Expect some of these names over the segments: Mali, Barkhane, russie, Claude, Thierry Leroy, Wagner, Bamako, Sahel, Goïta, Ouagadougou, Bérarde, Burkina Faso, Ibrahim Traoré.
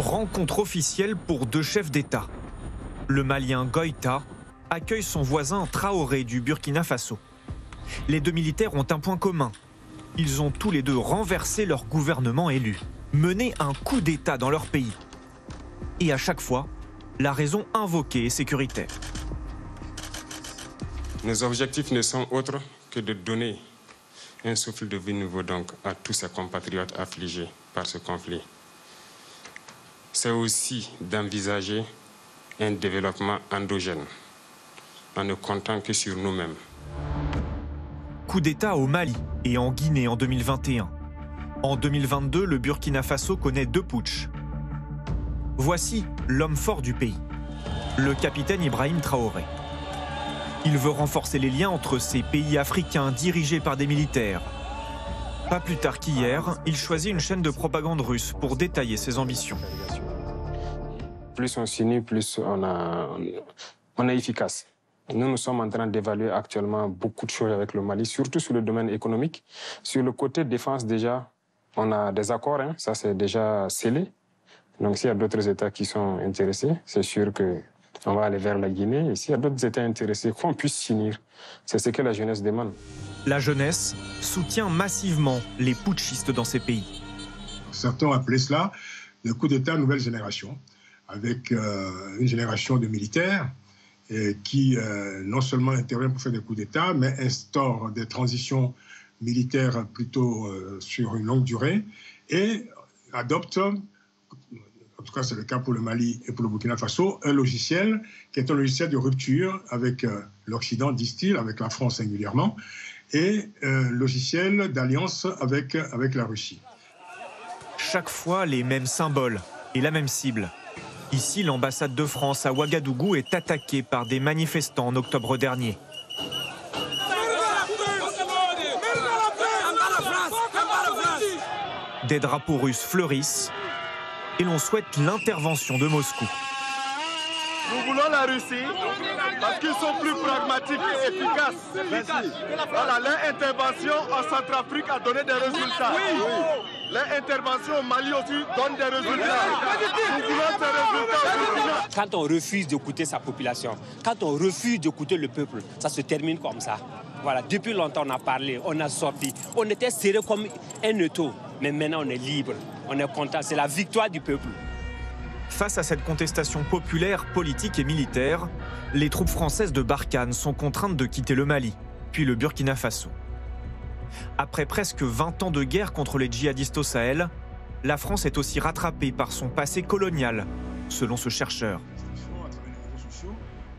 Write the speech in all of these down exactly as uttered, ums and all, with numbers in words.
Rencontre officielle pour deux chefs d'État. Le Malien Goïta accueille son voisin Traoré du Burkina Faso. Les deux militaires ont un point commun. Ils ont tous les deux renversé leur gouvernement élu, mené un coup d'État dans leur pays. Et à chaque fois, la raison invoquée est sécuritaire. Nos objectifs ne sont autres que de donner un souffle de vie nouveau donc à tous ces compatriotes affligés par ce conflit. C'est aussi d'envisager un développement endogène, en ne comptant que sur nous-mêmes. Coup d'État au Mali et en Guinée en deux mille vingt et un. En deux mille vingt-deux, le Burkina Faso connaît deux putschs. Voici l'homme fort du pays, le capitaine Ibrahim Traoré. Il veut renforcer les liens entre ces pays africains dirigés par des militaires. Pas plus tard qu'hier, il choisit une chaîne de propagande russe pour détailler ses ambitions. Plus on s'unit, plus on, a, on est efficace. Nous, nous sommes en train d'évaluer actuellement beaucoup de choses avec le Mali, surtout sur le domaine économique. Sur le côté défense, déjà, on a des accords, hein, ça c'est déjà scellé. Donc s'il y a d'autres États qui sont intéressés, c'est sûr qu'on va aller vers la Guinée. Et s'il y a d'autres États intéressés, qu'on puisse s'unir. C'est ce que la jeunesse demande. La jeunesse soutient massivement les putschistes dans ces pays. Certains appelaient cela le coup d'État nouvelle génération, avec euh, une génération de militaires, qui euh, non seulement intervient pour faire des coups d'État, mais instaure des transitions militaires plutôt euh, sur une longue durée et adopte, en tout cas c'est le cas pour le Mali et pour le Burkina Faso, un logiciel qui est un logiciel de rupture avec euh, l'Occident, disent-ils, avec la France singulièrement, et un logiciel d'alliance avec, avec la Russie. Chaque fois les mêmes symboles et la même cible. Ici, l'ambassade de France à Ouagadougou est attaquée par des manifestants en octobre dernier. Des drapeaux russes fleurissent et l'on souhaite l'intervention de Moscou. Nous voulons la Russie parce qu'ils sont plus pragmatiques et efficaces. Voilà, l'intervention en Centrafrique a donné des résultats. Oui. L'intervention au Mali aussi donne des résultats. Nous voulons ces résultats. Quand on refuse d'écouter sa population, quand on refuse d'écouter le peuple, ça se termine comme ça. Voilà, depuis longtemps on a parlé, on a sorti, on était serré comme un étau, mais maintenant on est libre, on est content, c'est la victoire du peuple. Face à cette contestation populaire, politique et militaire, les troupes françaises de Barkhane sont contraintes de quitter le Mali, puis le Burkina Faso. Après presque vingt ans de guerre contre les djihadistes au Sahel, la France est aussi rattrapée par son passé colonial, selon ce chercheur.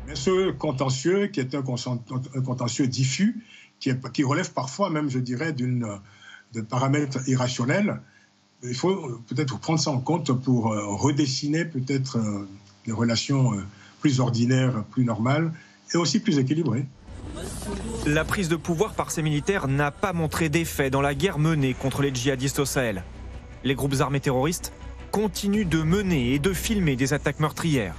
Mais ce contentieux, qui est un contentieux diffus, qui, est, qui relève parfois même, je dirais, de paramètres irrationnels, il faut peut-être prendre ça en compte pour redessiner peut-être des relations plus ordinaires, plus normales et aussi plus équilibrées. La prise de pouvoir par ces militaires n'a pas montré d'effet dans la guerre menée contre les djihadistes au Sahel. Les groupes armés terroristes continuent de mener et de filmer des attaques meurtrières.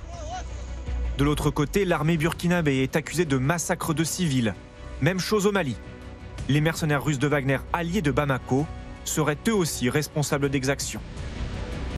De l'autre côté, l'armée burkinabé est accusée de massacres de civils. Même chose au Mali. Les mercenaires russes de Wagner, alliés de Bamako, seraient eux aussi responsables d'exactions.